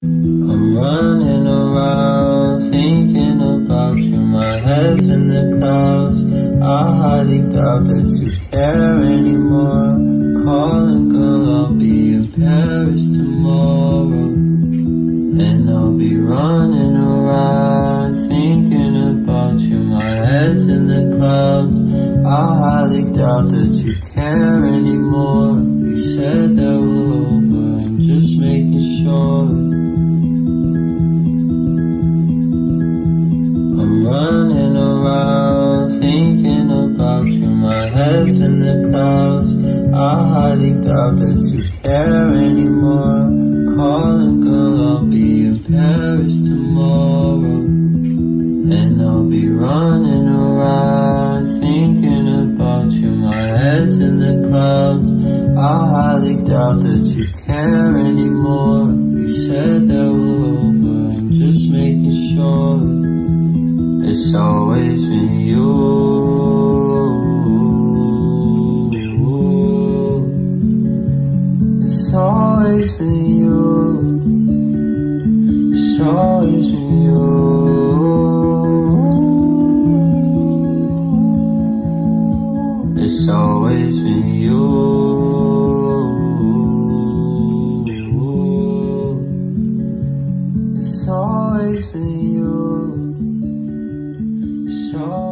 I'm running around thinking about you. My head's in the clouds. I hardly doubt that you care anymore. Calling, girl, I'll be in Paris tomorrow. And I'll be running around thinking about you. My head's in the clouds. I hardly doubt that you care anymore. You said that we're over. I'm just making sure. Running around thinking about you, my head's in the clouds. I hardly doubt that you care anymore. Calling, girl, I'll be in Paris tomorrow. And I'll be running around thinking about you, my head's in the clouds. I hardly doubt that you care anymore. You said that we're over, I'm just making sure. It's always been you. It's always been you. It's always been you. It's always been you. It's always been you. So